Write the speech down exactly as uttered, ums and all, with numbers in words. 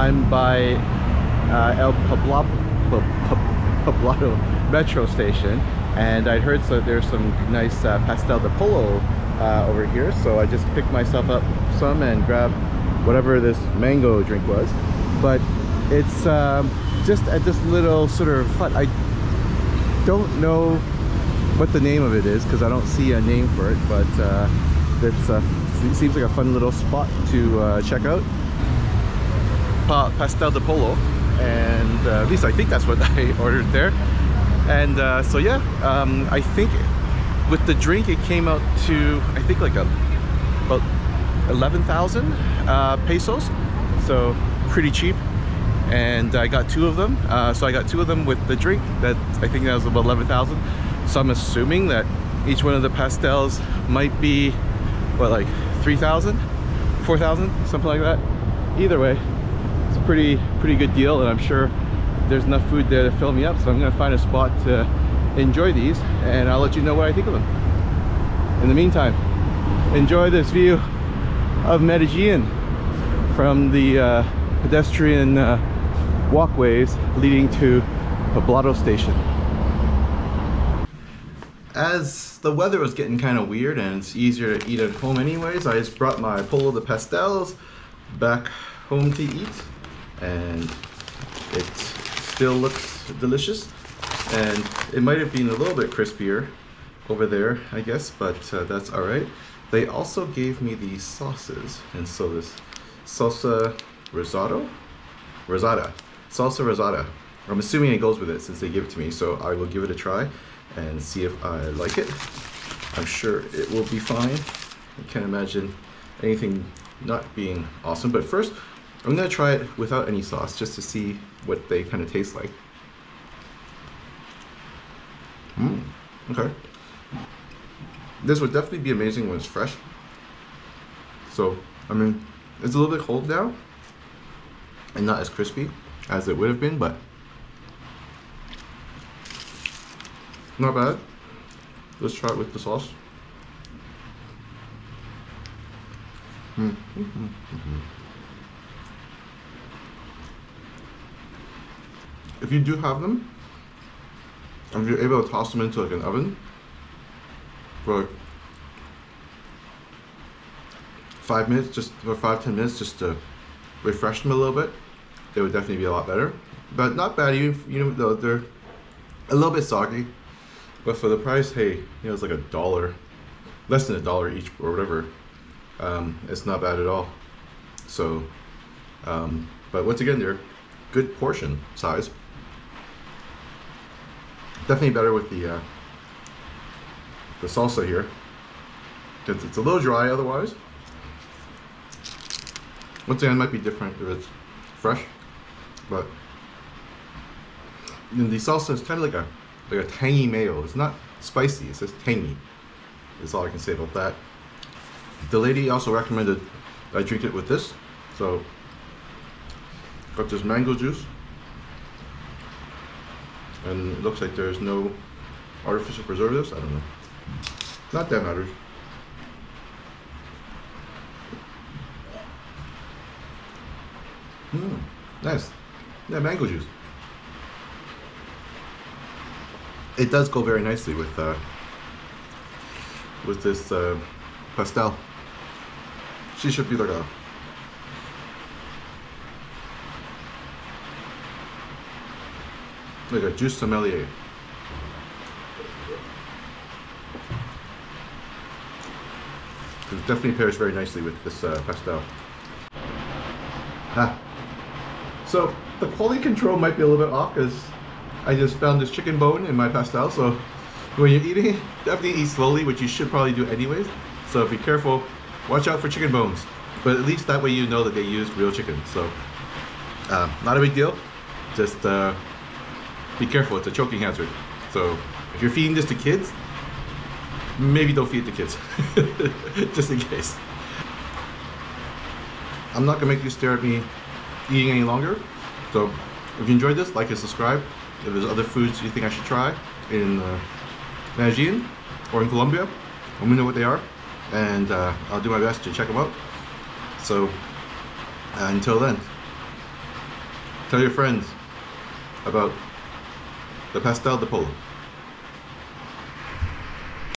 I'm by uh, El Poblado, Poblado Metro station, and I heard so there's some nice uh, pastel de pollo uh, over here, so I just picked myself up some and grabbed whatever this mango drink was. But it's um, just at this little sort of hut. I don't know what the name of it is because I don't see a name for it, but uh, it's a uh, it seems like a fun little spot to uh, check out. Pa pastel de pollo, and uh, at least I think that's what I ordered there. And uh, so yeah, um, I think with the drink it came out to I think like a, about eleven thousand uh, pesos, so pretty cheap. And I got two of them, uh, so I got two of them with the drink. That I think that was about eleven thousand. So I'm assuming that each one of the pastels might be what, like three thousand, four thousand, something like that. Either way, it's a pretty, pretty good deal, and I'm sure there's enough food there to fill me up, so I'm gonna find a spot to enjoy these, and I'll let you know what I think of them. In the meantime, enjoy this view of Medellin from the uh, pedestrian uh, walkways leading to Poblado Station. As the weather was getting kind of weird and it's easier to eat at home anyways, I just brought my pollo de pastels back home to eat, and it still looks delicious. And it might have been a little bit crispier over there, I guess, but uh, that's all right. They also gave me these sauces, and so this salsa rosado, rosada, salsa rosada. I'm assuming it goes with it since they give it to me, so I will give it a try and see if I like it. I'm sure it will be fine. I can't imagine anything not being awesome, but first I'm gonna try it without any sauce just to see what they kind of taste like. Mm, okay. This would definitely be amazing when it's fresh. So, I mean, it's a little bit cold now and not as crispy as it would have been, but not bad. Let's try it with the sauce. Mm. Mm-hmm. Mm-hmm. If you do have them, if you're able to toss them into like an oven for like five minutes, just for five, ten minutes, just to refresh them a little bit, they would definitely be a lot better. But not bad, even you know though they're a little bit soggy. But for the price, hey, you know, it's like a dollar, less than a dollar each or whatever. Um, it's not bad at all. So, um, but once again, they're good portion size. Definitely better with the uh, the salsa here. It's, it's a little dry otherwise. Once again, it might be different if it's fresh, but and the salsa is kind of like a like a tangy mayo. It's not spicy, it's just tangy. That's all I can say about that. The lady also recommended I drink it with this. So, got this mango juice. And it looks like there's no artificial preservatives. I don't know. Not that matters. Mmm, nice. Yeah, mango juice. It does go very nicely with uh, with this uh, pastel. She should be like a like a juice sommelier. It definitely pairs very nicely with this uh, pastel. Ah. So the quality control might be a little bit off because I just found this chicken bone in my pastel, so when you're eating, definitely eat slowly, which you should probably do anyways. So be careful, watch out for chicken bones. But at least that way you know that they used real chicken. So uh, not a big deal, just uh, be careful, it's a choking hazard. So if you're feeding this to kids, maybe don't feed it to kids, just in case. I'm not gonna make you stare at me eating any longer. So if you enjoyed this, like and subscribe. If there's other foods you think I should try in uh, Medellin or in Colombia, let me know what they are, and uh, I'll do my best to check them out. So uh, until then, Tell your friends about the Pastel de Pollo.